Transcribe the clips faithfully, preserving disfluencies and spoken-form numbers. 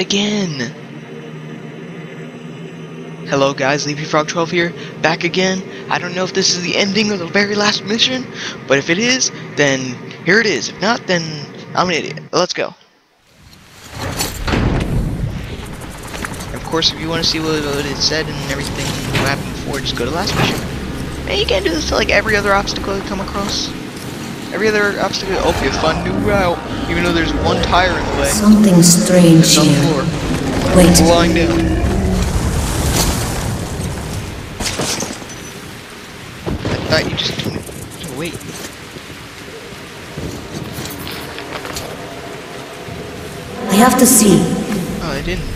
Again! Hello guys, LeafyFrog twelve here, back again. I don't know if this is the ending of the very last mission, but if it is, then here it is. If not, then I'm an idiot. Let's go. And of course, if you want to see what, what it said and everything that happened before, just go to the last mission. And you can't do this to like every other obstacle you come across. Every other obstacle. Oh, you found a new route, even though there's one tire in the way. Something strange it's on the floor. Here. Wait. I'm lying down. I thought you just told me to wait. I have to see. Oh, I didn't.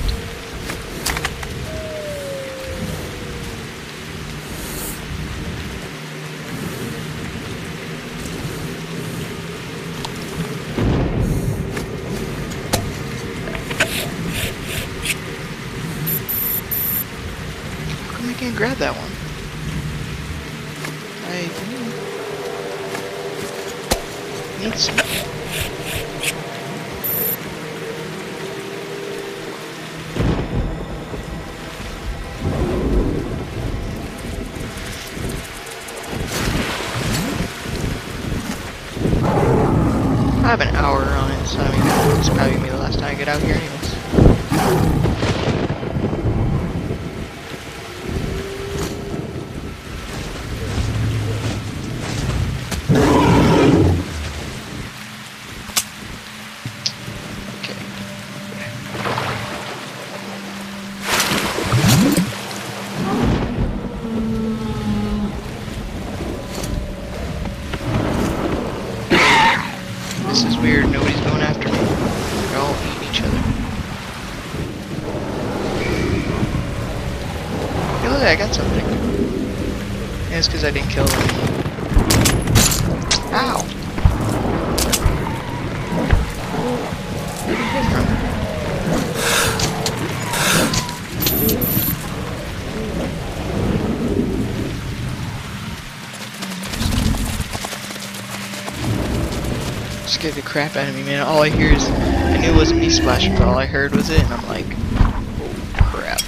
Can't grab that one. I do. Need some. I have an hour on it, so I mean, it's probably gonna be the last time I get out here, anyways. I got something. Yeah, it's because I didn't kill him. Ow! Where did you get from? Scared the crap out of me, man. All I hear is, I knew it wasn't me splashing, but all I heard was it, and I'm like, oh crap.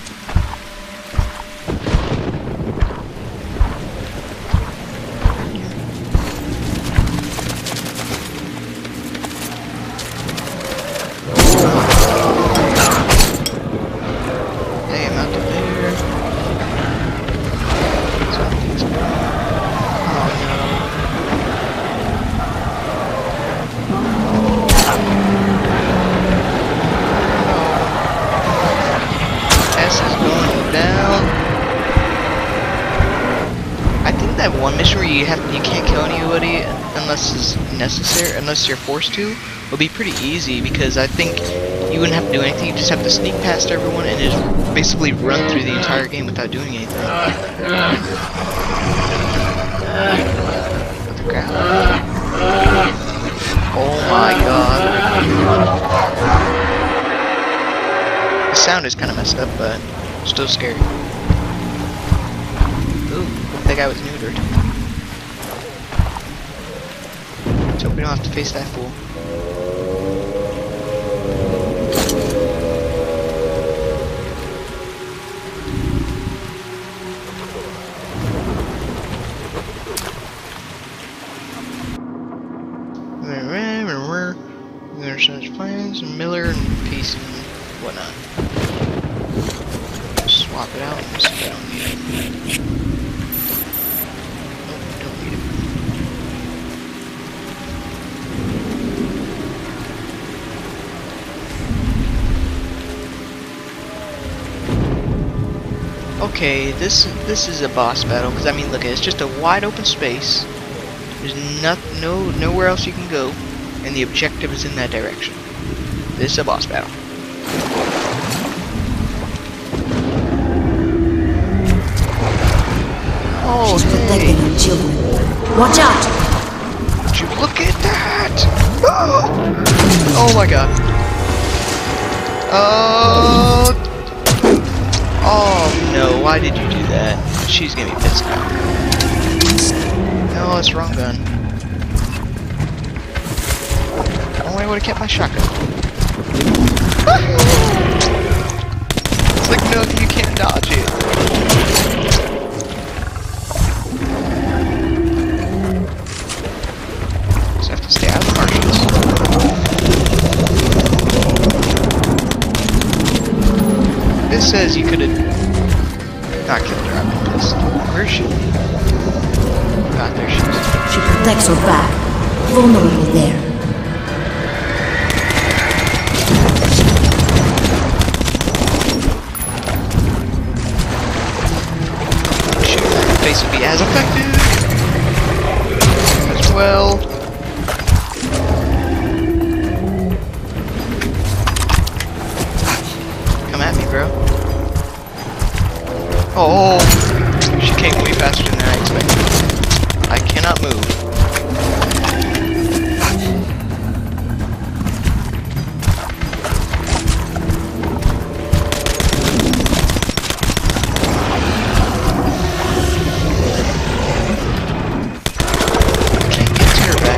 One mission where you have you can't kill anybody unless it's necessary, unless you're forced to, will be pretty easy because I think you wouldn't have to do anything. You just have to sneak past everyone and just basically run through the entire game without doing anything. What the crap? Oh my god! The sound is kind of messed up, but still scary. That guy was neutered. Let's hope we don't have to face that fool. There's such plans, Miller and Peace and whatnot. Swap it out and see if I don't need it. Okay, this this is a boss battle because I mean, look, it's just a wide open space. There's not no nowhere else you can go, and the objective is in that direction. This is a boss battle. Oh, she's protecting her children. Watch out! Did you look at that? Oh, oh my god! Oh. Uh, Oh no, why did you do that? She's gonna be pissed now. No, that's wrong gun. Only I would have kept my shotgun. this says you could have not killed her. I'd be pissed. Where is she? God, there she is. She protects her back. Vulnerable there. Shoot. The face would be as effective as well. Oh, she came way faster than I expected. I cannot move. I can't get to her back.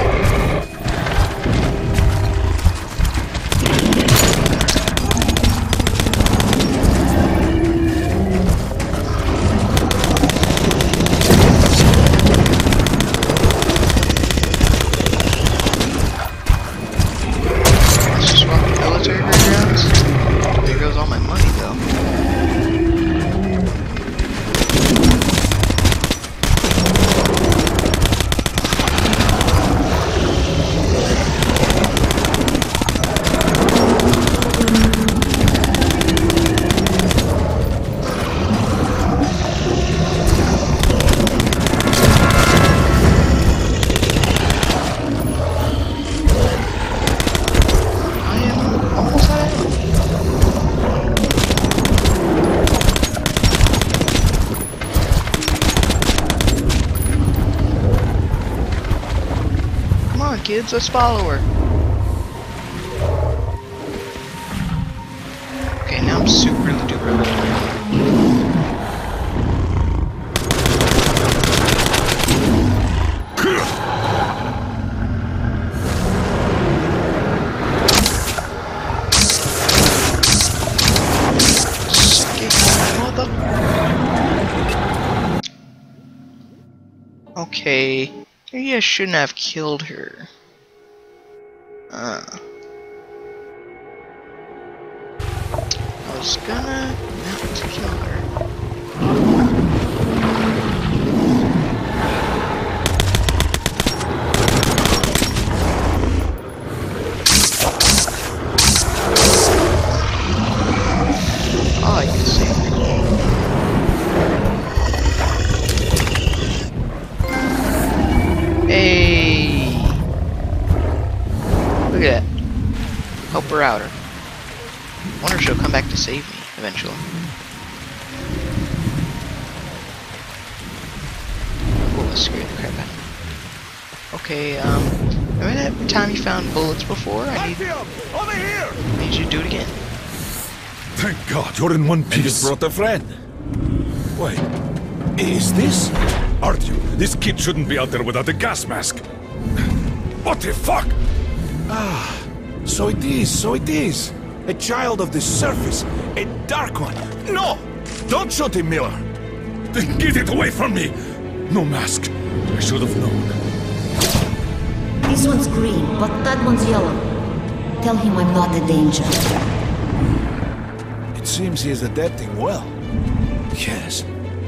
Kids, let's follow her. Okay, now I'm super duper looking. Okay, maybe I shouldn't have killed her. Uh, I was gonna not kill her. Oh, you saved me. Help her out. I wonder if she'll come back to save me eventually. Oh, I scared the crap out of me. Okay, um, remember that time you found bullets before? I need, over here. I need you to do it again. Thank God, you're in one piece. I just brought a friend. Wait, is this? Artyom, this kid shouldn't be out there without a gas mask. What the fuck? Ah. So it is, so it is. A child of the surface, a dark one. No! Don't shoot him, Miller! Then get it away from me! No mask. I should have known. This one's green, but that one's yellow. Tell him I'm not a danger. It seems he is adapting well. Yes,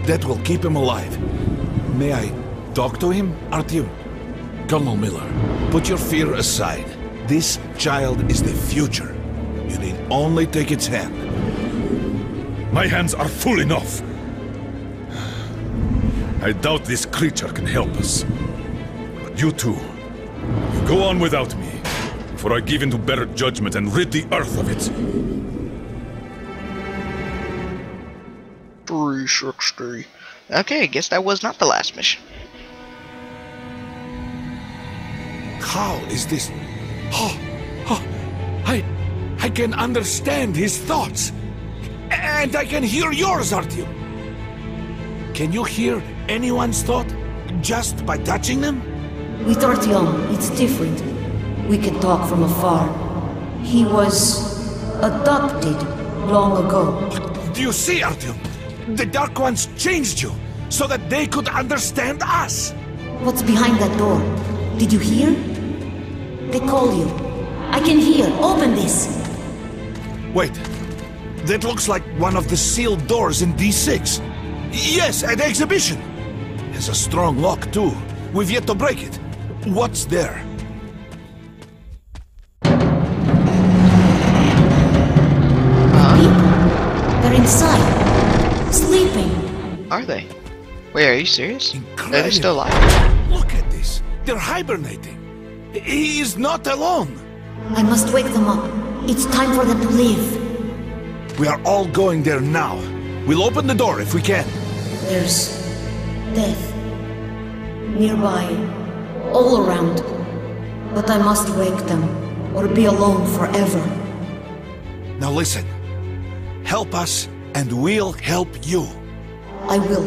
that will keep him alive. May I talk to him, Artyom? Colonel Miller, put your fear aside. This child is the future. You need only take its hand. My hands are full enough. I doubt this creature can help us. But you two, you go on without me, before I give into better judgment and rid the earth of it. three sixty. Okay, I guess that was not the last mission. How is this? Oh, oh, I, I can understand his thoughts, and I can hear yours, Artyom. Can you hear anyone's thought just by touching them? With Artyom, it's different. We can talk from afar. He was adopted long ago. Do you see, Artyom? The Dark Ones changed you so that they could understand us. What's behind that door? Did you hear? They call you. I can hear. Open this. Wait. That looks like one of the sealed doors in D six. Yes, at the exhibition. Has a strong lock, too. We've yet to break it. What's there? Huh? They're inside. Sleeping. Are they? Wait, are you serious? Incredible. Are they still alive? Look at this. They're hibernating. He is not alone. I must wake them up. It's time for them to leave. We are all going there now. We'll open the door if we can. There's death nearby, all around. But I must wake them, or be alone forever. Now listen. Help us, and we'll help you. I will.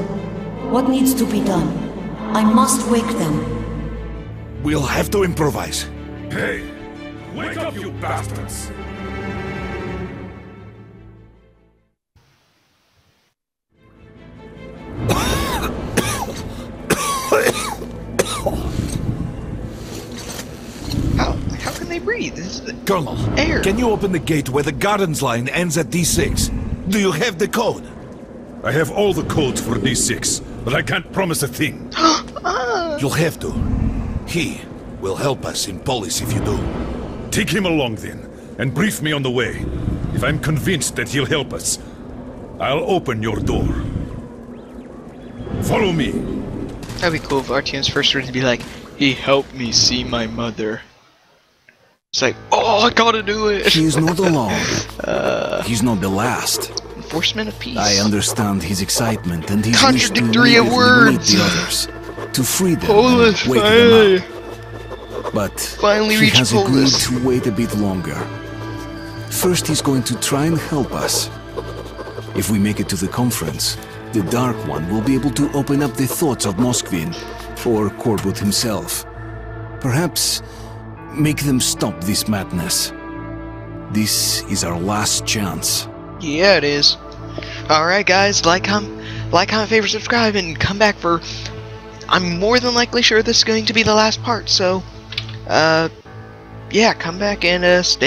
What needs to be done? I must wake them. We'll have to improvise. Hey! Wake up, you bastards! How? How can they breathe? This is the Colonel, air. Can you open the gate where the gardens line ends at D six? Do you have the code? I have all the codes for D six, but I can't promise a thing. You'll have to. He will help us in Polis if you do. Take him along then, and brief me on the way. If I'm convinced that he'll help us, I'll open your door. Follow me! That'd be cool if Artyom's first word to be like, "He helped me see my mother." It's like, oh, I gotta do it! He's not alone. uh, He's not the last. Enforcement of peace. I understand his excitement and his contradictory wish to words. Meet the others, to free them Polish, and wake aye. them up. But Finally he has Polis. agreed to wait a bit longer. First he's going to try and help us. If we make it to the conference, the Dark One will be able to open up the thoughts of Moskvin, or Corbut himself. Perhaps make them stop this madness. This is our last chance. Yeah, it is. Alright guys, like, comment, like, comment, favorite, subscribe, and come back for... I'm more than likely sure this is going to be the last part, so... Uh, yeah, come back and uh, stay.